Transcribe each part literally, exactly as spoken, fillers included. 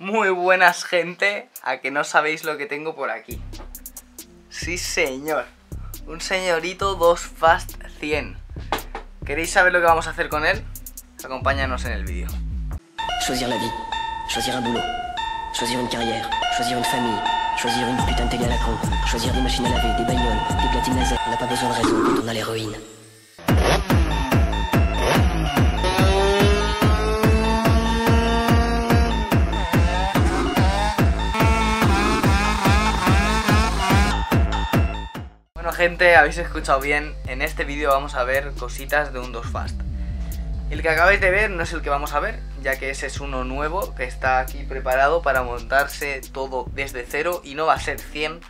Muy buenas, gente, a que no sabéis lo que tengo por aquí. Sí, señor, un señorito dos Fast cien. ¿Queréis saber lo que vamos a hacer con él? Acompáñanos en el vídeo. Choisir la vie, choisir un boulot, choisir une carrière, choisir une famille, choisir une putain de télé à la con, choisir des machines à laver, des bagnoles, des platines laser. On n'a pas besoin de raison quand on a l'héroïne. Gente, habéis escuchado bien, en este vídeo vamos a ver cositas de un dos Fast. El que acabáis de ver no es el que vamos a ver, ya que ese es uno nuevo que está aquí preparado para montarse todo desde cero, y no va a ser cien,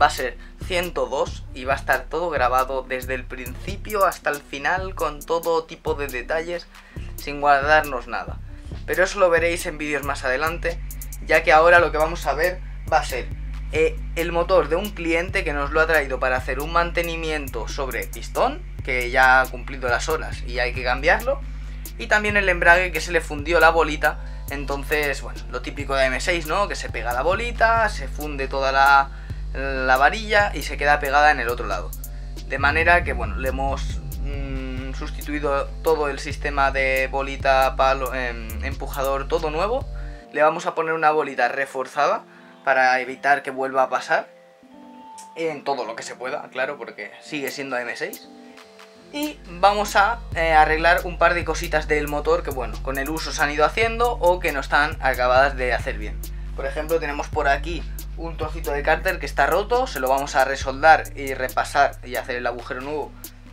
va a ser ciento dos, y va a estar todo grabado desde el principio hasta el final con todo tipo de detalles, sin guardarnos nada. Pero eso lo veréis en vídeos más adelante, ya que ahora lo que vamos a ver va a ser Eh, el motor de un cliente que nos lo ha traído para hacer un mantenimiento sobre pistón, que ya ha cumplido las horas y hay que cambiarlo, y también el embrague, que se le fundió la bolita. Entonces, bueno, lo típico de M seis, ¿no? Que se pega la bolita, se funde toda la, la varilla y se queda pegada en el otro lado. De manera que, bueno, le hemos mmm, sustituido todo el sistema de bolita, palo, eh, empujador, todo nuevo. Le vamos a poner una bolita reforzada para evitar que vuelva a pasar, en todo lo que se pueda, claro, porque sigue siendo M seis. Y vamos a eh, arreglar un par de cositas del motor que, bueno, con el uso se han ido haciendo o que no están acabadas de hacer bien. Por ejemplo, tenemos por aquí un trocito de cárter que está roto, se lo vamos a resoldar y repasar y hacer el agujero nuevo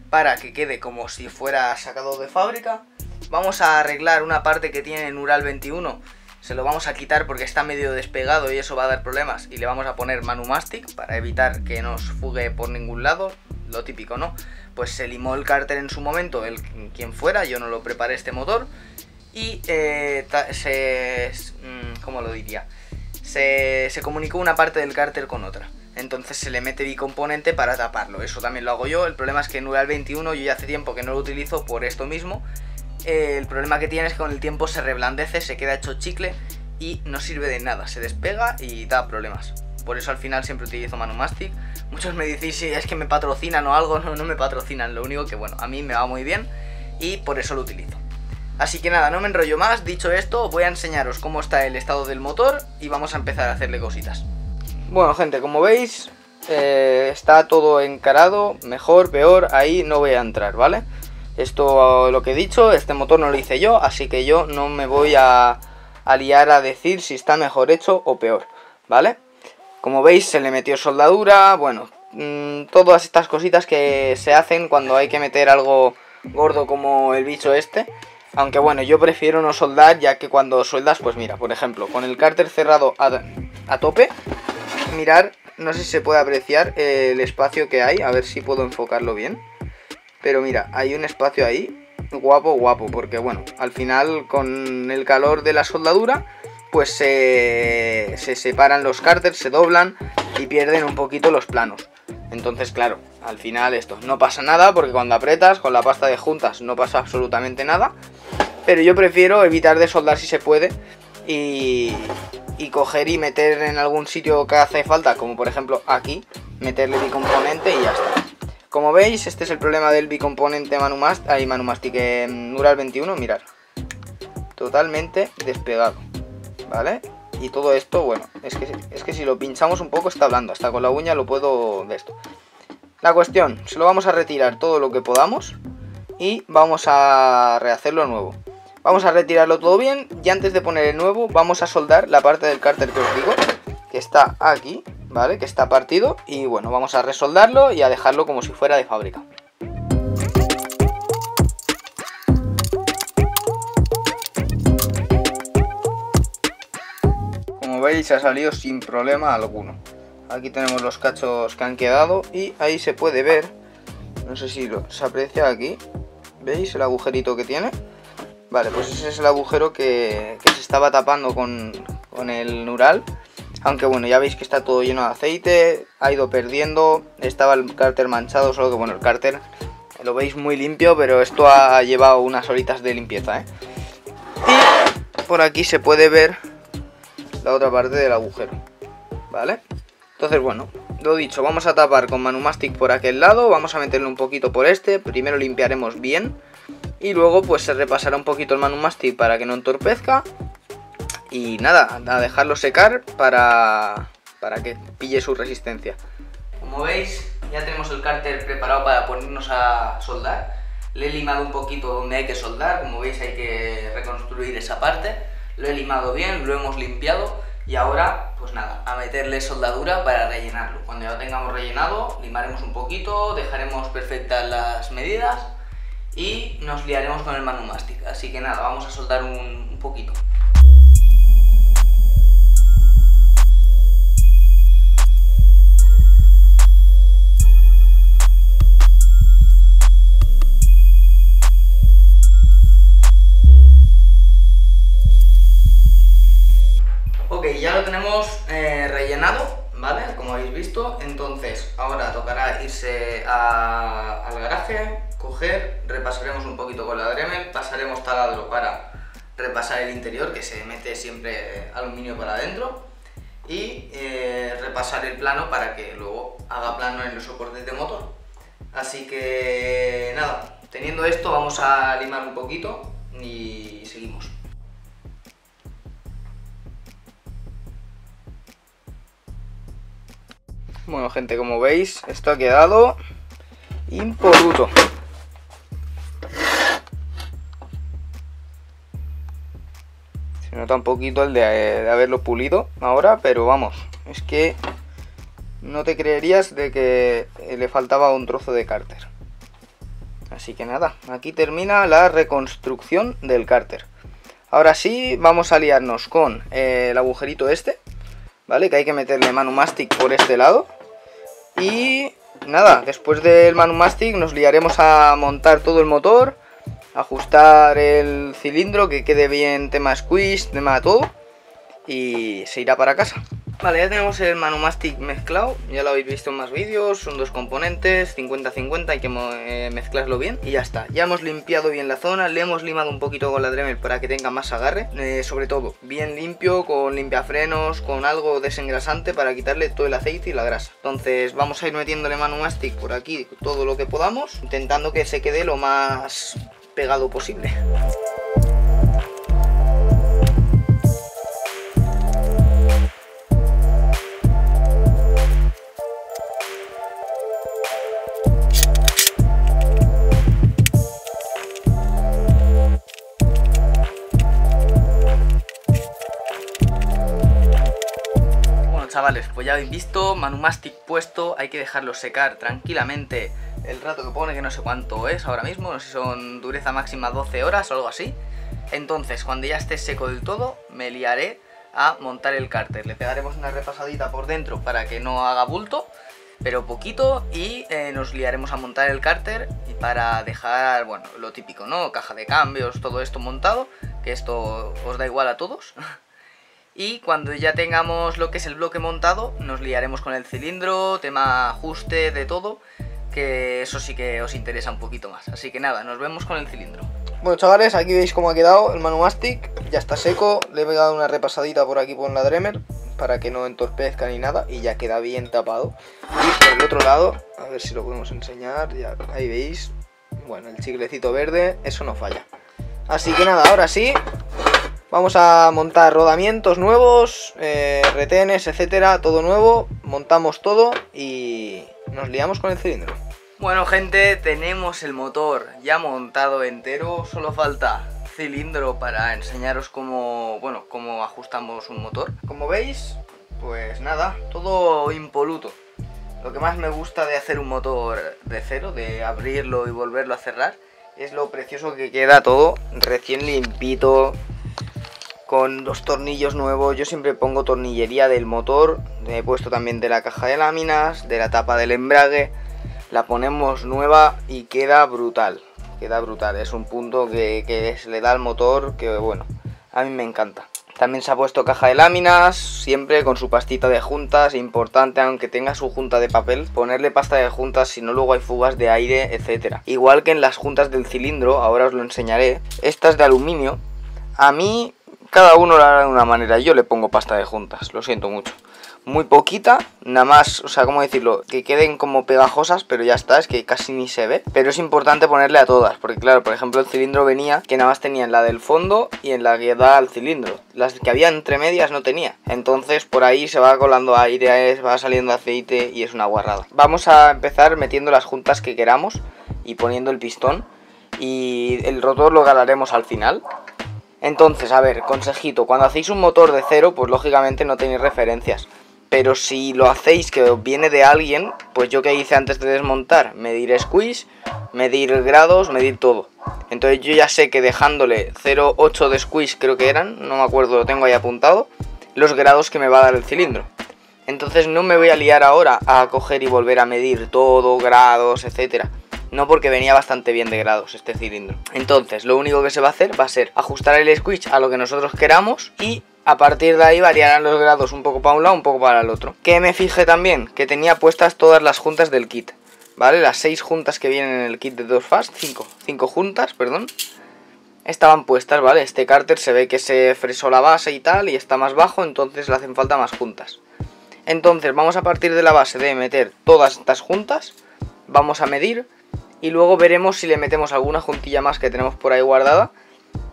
para que quede como si fuera sacado de fábrica. Vamos a arreglar una parte que tiene Nural veintiuno, se lo vamos a quitar porque está medio despegado y eso va a dar problemas, y le vamos a poner Manumastic para evitar que nos fugue por ningún lado, lo típico, ¿no? Pues se limó el cárter en su momento, el quien fuera, yo no lo preparé este motor, y eh, se, ¿cómo lo diría? Se, se comunicó una parte del cárter con otra, entonces se le mete bicomponente para taparlo, eso también lo hago yo. El problema es que Nural veintiuno yo ya hace tiempo que no lo utilizo por esto mismo. El problema que tiene es que con el tiempo se reblandece, se queda hecho chicle y no sirve de nada, se despega y da problemas. Por eso al final siempre utilizo Manumastic. Muchos me decís si es que me patrocinan o algo, no, no me patrocinan, lo único que, bueno, a mí me va muy bien y por eso lo utilizo. Así que nada, no me enrollo más, dicho esto voy a enseñaros cómo está el estado del motor y vamos a empezar a hacerle cositas. Bueno, gente, como veis eh, está todo encarado, mejor, peor, ahí no voy a entrar, ¿vale? Esto, lo que he dicho, este motor no lo hice yo, así que yo no me voy a, a liar a decir si está mejor hecho o peor, ¿vale? Como veis, se le metió soldadura, bueno, mmm, todas estas cositas que se hacen cuando hay que meter algo gordo como el bicho este. Aunque bueno, yo prefiero no soldar, ya que cuando sueldas, pues mira, por ejemplo, con el cárter cerrado a, a tope, mirar, no sé si se puede apreciar el espacio que hay, a ver si puedo enfocarlo bien. Pero mira, hay un espacio ahí, guapo, guapo, porque bueno, al final con el calor de la soldadura, pues se, se separan los cárteres, se doblan y pierden un poquito los planos. Entonces, claro, al final esto no pasa nada, porque cuando aprietas con la pasta de juntas no pasa absolutamente nada. Pero yo prefiero evitar de soldar si se puede y, y coger y meter en algún sitio que hace falta, como por ejemplo aquí, meterle bicomponente y ya está. Como veis, este es el problema del bicomponente Manumastic, ahí Manumastic en Nural veintiuno, mirad, totalmente despegado, ¿vale? Y todo esto, bueno, es que, es que si lo pinchamos un poco está blando, hasta con la uña lo puedo de esto. La cuestión, se lo vamos a retirar todo lo que podamos y vamos a rehacerlo nuevo. Vamos a retirarlo todo bien y antes de poner el nuevo vamos a soldar la parte del cárter que os digo, que está aquí, ¿vale? Que está partido, y bueno, vamos a resoldarlo y a dejarlo como si fuera de fábrica. Como veis, ha salido sin problema alguno. Aquí tenemos los cachos que han quedado y ahí se puede ver, no sé si lo, se aprecia aquí, ¿veis el agujerito que tiene? Vale, pues ese es el agujero que, que se estaba tapando con, con el Nural. Aunque bueno, ya veis que está todo lleno de aceite, ha ido perdiendo, estaba el cárter manchado, solo que bueno, el cárter lo veis muy limpio, pero esto ha llevado unas horitas de limpieza, ¿eh? Y por aquí se puede ver la otra parte del agujero, ¿vale? Entonces, bueno, lo dicho, vamos a tapar con Manumastic por aquel lado, vamos a meterle un poquito por este, primero limpiaremos bien y luego pues se repasará un poquito el Manumastic para que no entorpezca y nada, a dejarlo secar para, para que pille su resistencia. Como veis, ya tenemos el cárter preparado para ponernos a soldar. Le he limado un poquito donde hay que soldar, como veis hay que reconstruir esa parte. Lo he limado bien, lo hemos limpiado y ahora, pues nada, a meterle soldadura para rellenarlo. Cuando ya lo tengamos rellenado, limaremos un poquito, dejaremos perfectas las medidas y nos liaremos con el Manumastic. Así que nada, vamos a soldar un, un poquito. Ya lo tenemos eh, rellenado, ¿vale? Como habéis visto, entonces ahora tocará irse a, al garaje, coger, repasaremos un poquito con la Dremel, pasaremos taladro para repasar el interior, que se mete siempre aluminio para adentro, y eh, repasar el plano para que luego haga plano en los soportes de motor. Así que nada, teniendo esto vamos a limar un poquito y seguimos. Bueno gente, como veis, esto ha quedado impoluto. Se nota un poquito el de, de haberlo pulido ahora, pero vamos, es que no te creerías de que le faltaba un trozo de cárter. Así que nada, aquí termina la reconstrucción del cárter. Ahora sí, vamos a liarnos con eh, el agujerito este, ¿vale? Que hay que meterle Manumastic por este lado. Y nada, después del Manumastic nos liaremos a montar todo el motor, ajustar el cilindro, que quede bien tema squeeze, tema todo, y se irá para casa. Vale, ya tenemos el Manumastic mezclado, ya lo habéis visto en más vídeos, son dos componentes, cincuenta cincuenta, hay que mezclarlo bien y ya está. Ya hemos limpiado bien la zona, le hemos limado un poquito con la Dremel para que tenga más agarre, eh, sobre todo bien limpio, con limpiafrenos, con algo desengrasante para quitarle todo el aceite y la grasa. Entonces vamos a ir metiéndole Manumastic por aquí todo lo que podamos, intentando que se quede lo más pegado posible. Chavales, pues ya habéis visto, Manumastic puesto, hay que dejarlo secar tranquilamente el rato que pone, que no sé cuánto es ahora mismo, no sé si son dureza máxima doce horas o algo así. Entonces, cuando ya esté seco del todo, me liaré a montar el cárter. Le pegaremos una repasadita por dentro para que no haga bulto, pero poquito, y eh, nos liaremos a montar el cárter para dejar, bueno, lo típico, ¿no? Caja de cambios, todo esto montado, que esto os da igual a todos. Y cuando ya tengamos lo que es el bloque montado, nos liaremos con el cilindro, tema ajuste de todo, que eso sí que os interesa un poquito más. Así que nada, nos vemos con el cilindro. Bueno chavales, aquí veis cómo ha quedado el Manumastic, ya está seco, le he pegado una repasadita por aquí con la Dremel, para que no entorpezca ni nada, y ya queda bien tapado. Y por el otro lado, a ver si lo podemos enseñar, ya, ahí veis, bueno, el chiclecito verde, eso no falla. Así que nada, ahora sí, vamos a montar rodamientos nuevos, eh, retenes, etcétera, todo nuevo, montamos todo y nos liamos con el cilindro. Bueno gente, tenemos el motor ya montado entero, solo falta cilindro para enseñaros cómo, bueno, cómo ajustamos un motor. Como veis, pues nada, todo impoluto. Lo que más me gusta de hacer un motor de cero, de abrirlo y volverlo a cerrar, es lo precioso que queda todo, recién limpito, con los tornillos nuevos. Yo siempre pongo tornillería del motor, he puesto también de la caja de láminas, de la tapa del embrague, la ponemos nueva y queda brutal, queda brutal, es un punto que, que se le da al motor que bueno, a mí me encanta. También se ha puesto caja de láminas, siempre con su pastita de juntas, importante aunque tenga su junta de papel, ponerle pasta de juntas, si no luego hay fugas de aire, etcétera. Igual que en las juntas del cilindro, ahora os lo enseñaré, estas de aluminio, a mí Cada uno lo hará de una manera. Yo le pongo pasta de juntas, lo siento mucho. Muy poquita, nada más, o sea, ¿cómo decirlo? Que queden como pegajosas, pero ya está, es que casi ni se ve. Pero es importante ponerle a todas, porque claro, por ejemplo, el cilindro venía que nada más tenía en la del fondo y en la que da al cilindro. Las que había entre medias no tenía. Entonces por ahí se va colando aire, va saliendo aceite y es una guarrada. Vamos a empezar metiendo las juntas que queramos y poniendo el pistón. Y el rotor lo galaremos al final. Entonces, a ver, consejito, cuando hacéis un motor de cero, pues lógicamente no tenéis referencias. Pero si lo hacéis que viene de alguien, pues yo que hice antes de desmontar, medir squeeze, medir grados, medir todo. Entonces yo ya sé que dejándole cero coma ocho de squeeze creo que eran, no me acuerdo, lo tengo ahí apuntado, los grados que me va a dar el cilindro. Entonces no me voy a liar ahora a coger y volver a medir todo, grados, etcétera. No, porque venía bastante bien de grados este cilindro. Entonces lo único que se va a hacer va a ser ajustar el squeeze a lo que nosotros queramos y... a partir de ahí variarán los grados un poco para un lado, un poco para el otro. Que me fijé también que tenía puestas todas las juntas del kit, ¿vale? Las seis juntas que vienen en el kit de dos Fast, cinco juntas, perdón, estaban puestas, ¿vale? Este cárter se ve que se fresó la base y tal y está más bajo, entonces le hacen falta más juntas. Entonces vamos a partir de la base de meter todas estas juntas, vamos a medir y luego veremos si le metemos alguna juntilla más que tenemos por ahí guardada,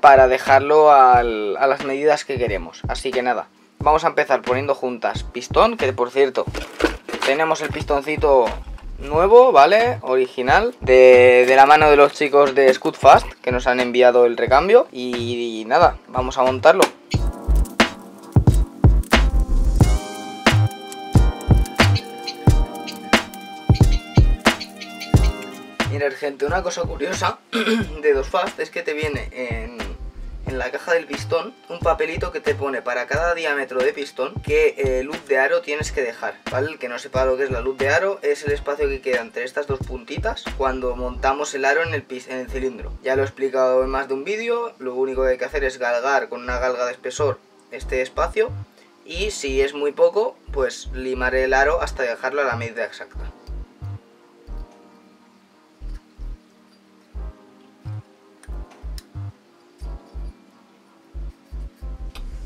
para dejarlo al, a las medidas que queremos. Así que nada, vamos a empezar poniendo juntas pistón, que por cierto tenemos el pistoncito nuevo, ¿vale? Original de, de la mano de los chicos de Scootfast, que nos han enviado el recambio y, y nada, vamos a montarlo. Mirad, gente, una cosa curiosa de dos Fast es que te viene en, en la caja del pistón un papelito que te pone para cada diámetro de pistón qué eh, luz de aro tienes que dejar, ¿vale? El que no sepa lo que es la luz de aro es el espacio que queda entre estas dos puntitas cuando montamos el aro en el, en el cilindro. Ya lo he explicado en más de un vídeo, lo único que hay que hacer es galgar con una galga de espesor este espacio y si es muy poco, pues limaré el aro hasta dejarlo a la medida exacta.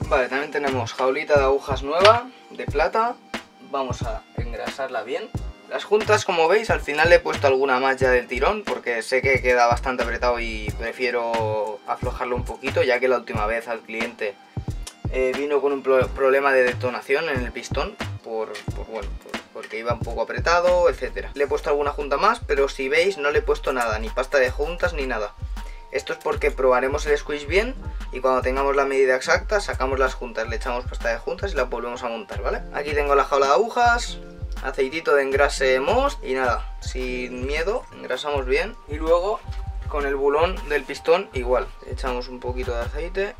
Vale, también tenemos jaulita de agujas nueva, de plata, vamos a engrasarla bien. Las juntas, como veis, al final le he puesto alguna más ya del tirón, porque sé que queda bastante apretado y prefiero aflojarlo un poquito, ya que la última vez al cliente eh, vino con un pro problema de detonación en el pistón, por, por bueno, por, porque iba un poco apretado, etcétera. Le he puesto alguna junta más, pero si veis no le he puesto nada, ni pasta de juntas ni nada. Esto es porque probaremos el squeeze bien y cuando tengamos la medida exacta sacamos las juntas, le echamos pasta de juntas y las volvemos a montar, ¿vale? Aquí tengo la jaula de agujas, aceitito de engrase most y nada, sin miedo, engrasamos bien y luego con el bulón del pistón igual, echamos un poquito de aceite.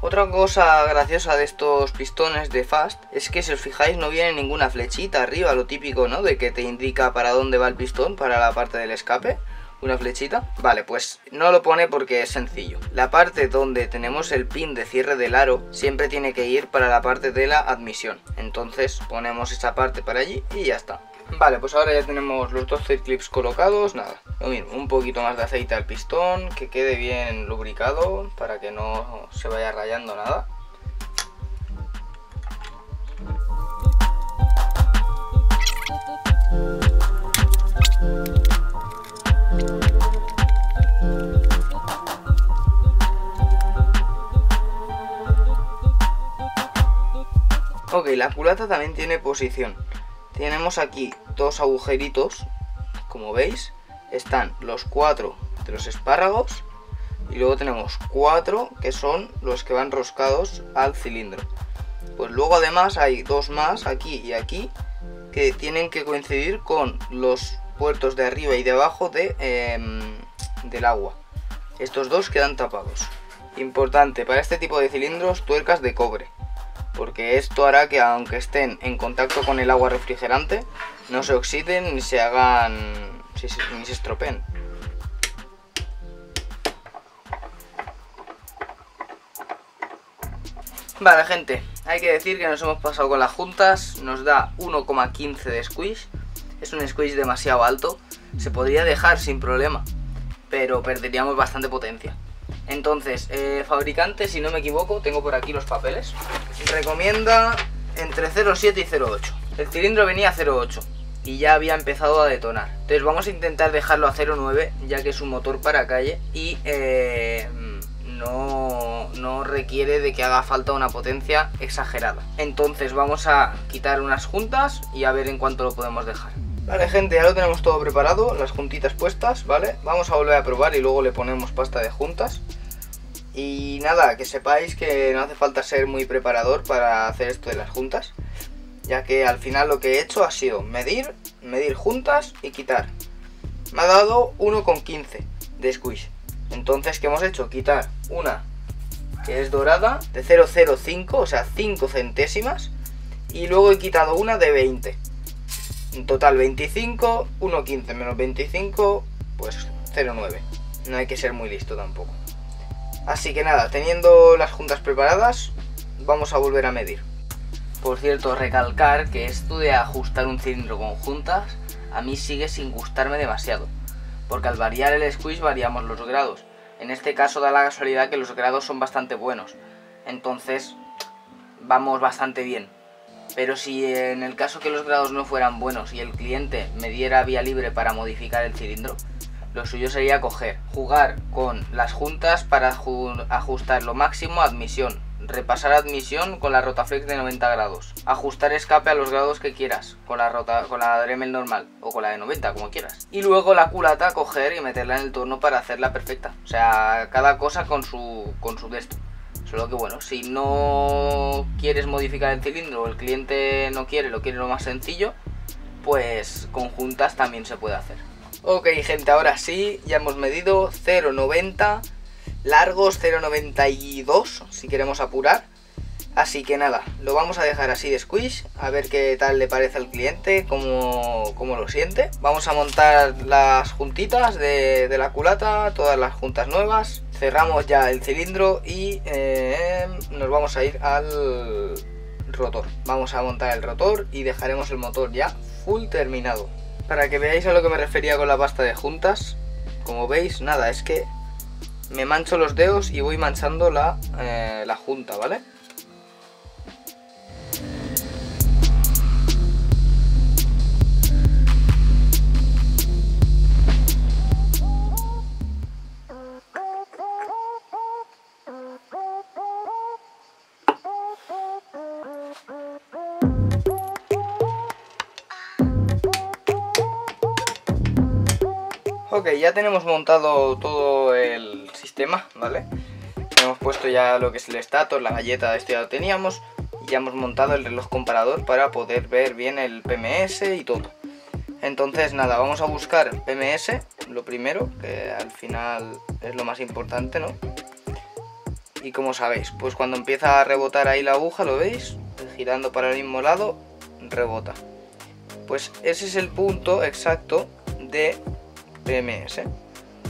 Otra cosa graciosa de estos pistones de Fast es que si os fijáis no viene ninguna flechita arriba, lo típico, ¿no? De que te indica para dónde va el pistón, para la parte del escape. Una flechita, vale, pues no lo pone porque es sencillo. La parte donde tenemos el pin de cierre del aro siempre tiene que ir para la parte de la admisión, entonces ponemos esa parte para allí y ya está. Vale, pues ahora ya tenemos los dos thread clips colocados, nada, lo mismo, un poquito más de aceite al pistón, que quede bien lubricado para que no se vaya rayando nada. Ok, la culata también tiene posición. Tenemos aquí dos agujeritos, como veis, están los cuatro de los espárragos y luego tenemos cuatro que son los que van roscados al cilindro. Pues luego además hay dos más aquí y aquí que tienen que coincidir con los puertos de arriba y de abajo de, eh, del agua. Estos dos quedan tapados. Importante, para este tipo de cilindros, tuercas de cobre. Porque esto hará que aunque estén en contacto con el agua refrigerante, no se oxiden ni se hagan, ni se estropeen. Vale, gente, hay que decir que nos hemos pasado con las juntas, nos da uno coma quince de squeeze. Es un squeeze demasiado alto, se podría dejar sin problema, pero perderíamos bastante potencia. Entonces, eh, fabricante, si no me equivoco, tengo por aquí los papeles, recomienda entre cero coma siete y cero coma ocho. El cilindro venía a cero coma ocho y ya había empezado a detonar. Entonces vamos a intentar dejarlo a cero coma nueve, ya que es un motor para calle y eh, no, no requiere de que haga falta una potencia exagerada. Entonces vamos a quitar unas juntas y a ver en cuánto lo podemos dejar. Vale, gente, ya lo tenemos todo preparado, las juntitas puestas, ¿vale? Vamos a volver a probar y luego le ponemos pasta de juntas. Y nada, que sepáis que no hace falta ser muy preparador para hacer esto de las juntas, ya que al final lo que he hecho ha sido medir, medir juntas y quitar. Me ha dado uno coma quince de squish. Entonces, ¿qué hemos hecho? Quitar una que es dorada de cero coma cero cinco, o sea, cinco centésimas, y luego he quitado una de veinte. En total veinticinco, uno coma quince menos veinticinco, pues cero coma nueve. No hay que ser muy listo tampoco. Así que nada, teniendo las juntas preparadas, vamos a volver a medir. Por cierto, recalcar que esto de ajustar un cilindro con juntas a mí sigue sin gustarme demasiado, porque al variar el squish variamos los grados. En este caso da la casualidad que los grados son bastante buenos, entonces vamos bastante bien. Pero si en el caso que los grados no fueran buenos y el cliente me diera vía libre para modificar el cilindro, lo suyo sería coger, jugar con las juntas para ajustar lo máximo admisión, repasar admisión con la Rotaflex de noventa grados, ajustar escape a los grados que quieras con la, rota, con la Dremel normal o con la de noventa, como quieras, y luego la culata coger y meterla en el torno para hacerla perfecta. O sea, cada cosa con su, con su desto. Solo que bueno, si no quieres modificar el cilindro o el cliente no quiere, lo quiere lo más sencillo, pues con juntas también se puede hacer. Ok, gente, ahora sí, ya hemos medido cero coma noventa. Largos cero coma noventa y dos si queremos apurar. Así que nada, lo vamos a dejar así de squish, a ver qué tal le parece al cliente, cómo, cómo lo siente. Vamos a montar las juntitas de, de la culata, todas las juntas nuevas. Cerramos ya el cilindro y eh, nos vamos a ir al rotor. Vamos a montar el rotor y dejaremos el motor ya full terminado. Para que veáis a lo que me refería con la pasta de juntas, como veis, nada, es que me mancho los dedos y voy manchando la, eh, la junta, ¿vale? Ok, ya tenemos montado todo el sistema, ¿vale? Hemos puesto ya lo que es el estator, la galleta, esto ya lo teníamos. Y ya hemos montado el reloj comparador para poder ver bien el P M S y todo. Entonces nada, vamos a buscar P M S, lo primero, que al final es lo más importante, ¿no? Y como sabéis, pues cuando empieza a rebotar ahí la aguja, ¿lo veis? Girando para el mismo lado, rebota. Pues ese es el punto exacto de P M S.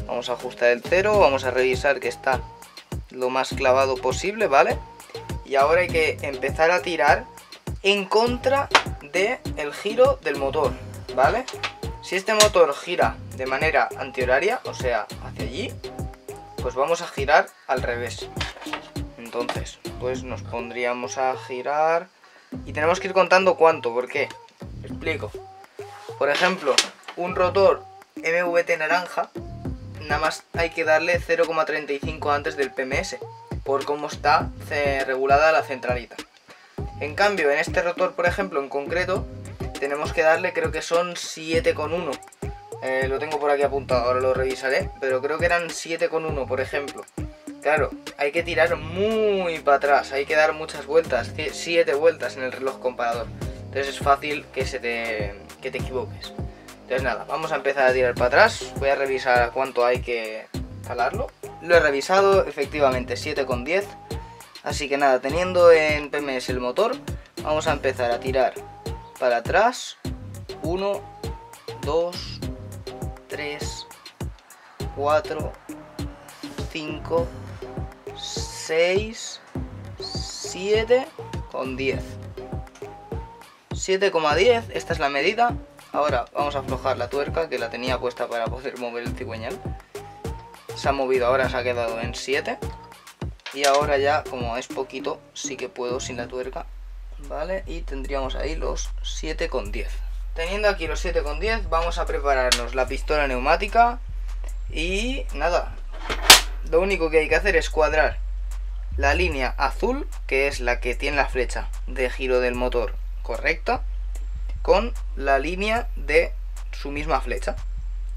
Vamos a ajustar el cero, vamos a revisar que está lo más clavado posible, ¿vale? Y ahora hay que empezar a tirar en contra del giro del motor, ¿vale? Si este motor gira de manera antihoraria, o sea, hacia allí, pues vamos a girar al revés. Entonces, pues nos pondríamos a girar y tenemos que ir contando cuánto, ¿por qué? Explico. Por ejemplo, un rotor M V T naranja, nada más hay que darle cero coma treinta y cinco antes del P M S, por cómo está regulada la centralita. En cambio, en este rotor, por ejemplo, en concreto, tenemos que darle, creo que son siete coma uno. Eh, lo tengo por aquí apuntado, ahora lo revisaré, pero creo que eran siete coma uno, por ejemplo. Claro, hay que tirar muy para atrás, hay que dar muchas vueltas, siete vueltas en el reloj comparador. Entonces es fácil que, se te, que te equivoques. Entonces nada, vamos a empezar a tirar para atrás, voy a revisar cuánto hay que calarlo. Lo he revisado, efectivamente siete coma diez, así que nada, teniendo en P M S el motor, vamos a empezar a tirar para atrás, uno, dos, tres, cuatro, cinco, seis, siete coma diez. siete coma diez, esta es la medida. Ahora vamos a aflojar la tuerca que la tenía puesta para poder mover el cigüeñal. se ha movido ahora, se ha quedado en siete. Y ahora ya, como es poquito, sí que puedo sin la tuerca, ¿vale? Y tendríamos ahí los siete con diez. Teniendo aquí los siete con diez, vamos a prepararnos la pistola neumática. Y nada, lo único que hay que hacer es cuadrar la línea azul, que es la que tiene la flecha de giro del motor correcta, con la línea de su misma flecha.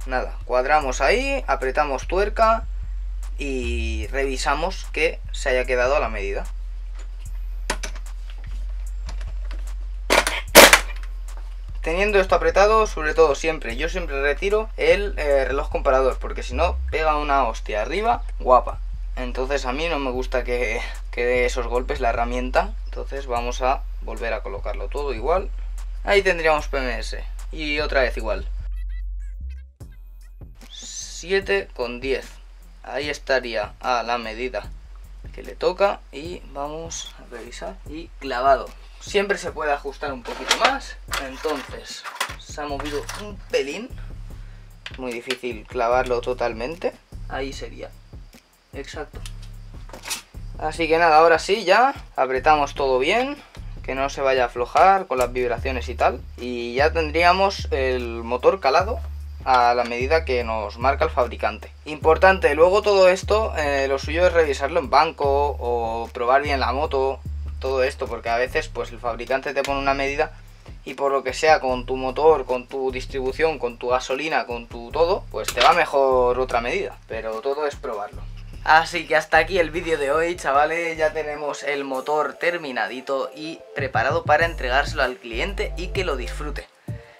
Nada, cuadramos ahí, apretamos tuerca y revisamos que se haya quedado a la medida. Teniendo esto apretado, sobre todo siempre, yo siempre retiro el eh, reloj comparador, porque si no pega una hostia arriba, guapa. Entonces a mí no me gusta que, que dé esos golpes la herramienta, entonces vamos a volver a colocarlo todo igual. Ahí tendríamos P M S, y otra vez igual. siete con diez, ahí estaría a la medida que le toca y vamos a revisar y clavado. Siempre se puede ajustar un poquito más, entonces se ha movido un pelín, muy difícil clavarlo totalmente, ahí sería, exacto. Así que nada, ahora sí ya, apretamos todo bien, que no se vaya a aflojar con las vibraciones y tal, y ya tendríamos el motor calado a la medida que nos marca el fabricante. Importante, luego todo esto, eh, lo suyo es revisarlo en banco o probar bien la moto, todo esto, porque a veces pues el fabricante te pone una medida y por lo que sea con tu motor, con tu distribución, con tu gasolina, con tu todo, pues te va mejor otra medida, pero todo es probarlo. Así que hasta aquí el vídeo de hoy, chavales. Ya tenemos el motor terminadito y preparado para entregárselo al cliente y que lo disfrute.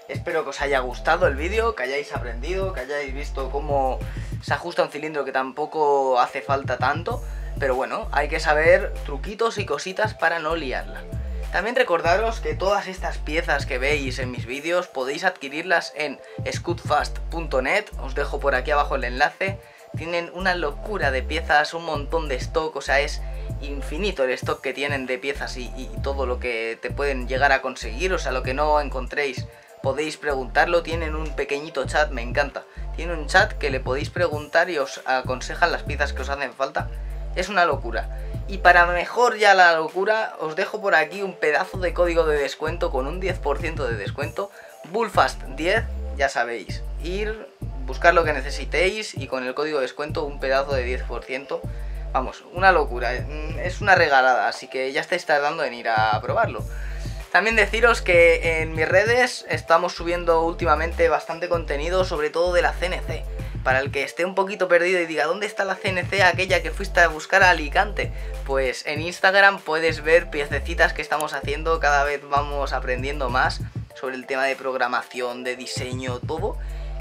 Espero que os haya gustado el vídeo, que hayáis aprendido, que hayáis visto cómo se ajusta un cilindro, que tampoco hace falta tanto. Pero bueno, hay que saber truquitos y cositas para no liarla. También recordaros que todas estas piezas que veis en mis vídeos podéis adquirirlas en scootfast punto net. Os dejo por aquí abajo el enlace. Tienen una locura de piezas, un montón de stock, o sea, es infinito el stock que tienen de piezas y, y todo lo que te pueden llegar a conseguir. O sea, lo que no encontréis podéis preguntarlo, tienen un pequeñito chat, me encanta. Tienen un chat que le podéis preguntar y os aconsejan las piezas que os hacen falta. Es una locura. Y para mejor ya la locura, os dejo por aquí un pedazo de código de descuento con un diez por ciento de descuento. Bullfast diez, ya sabéis. Ir, buscar lo que necesitéis y con el código de descuento un pedazo de diez por ciento. Vamos, una locura. Es una regalada, así que ya estáis tardando en ir a probarlo. También deciros que en mis redes estamos subiendo últimamente bastante contenido, sobre todo de la C N C. Para el que esté un poquito perdido y diga, ¿dónde está la C N C aquella que fuiste a buscar a Alicante? Pues en Instagram puedes ver piececitas que estamos haciendo, cada vez vamos aprendiendo más sobre el tema de programación, de diseño, todo.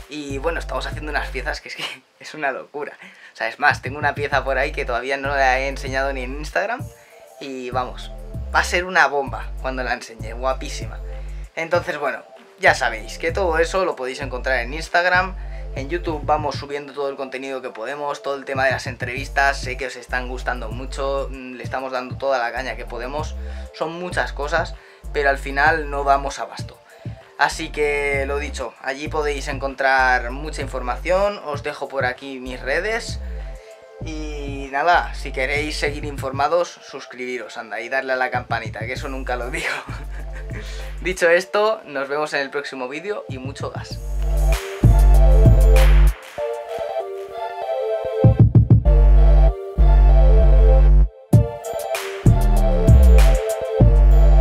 Y bueno, estamos haciendo unas piezas que es que es una locura. O sea, es más, tengo una pieza por ahí que todavía no la he enseñado ni en Instagram. Y vamos, va a ser una bomba cuando la enseñe, guapísima. Entonces bueno, ya sabéis que todo eso lo podéis encontrar en Instagram. En YouTube vamos subiendo todo el contenido que podemos, todo el tema de las entrevistas, sé que os están gustando mucho, le estamos dando toda la caña que podemos, son muchas cosas, pero al final no damos abasto. Así que lo dicho, allí podéis encontrar mucha información, os dejo por aquí mis redes y nada, si queréis seguir informados, suscribiros, anda, y darle a la campanita, que eso nunca lo digo. Dicho esto, nos vemos en el próximo vídeo y mucho gas.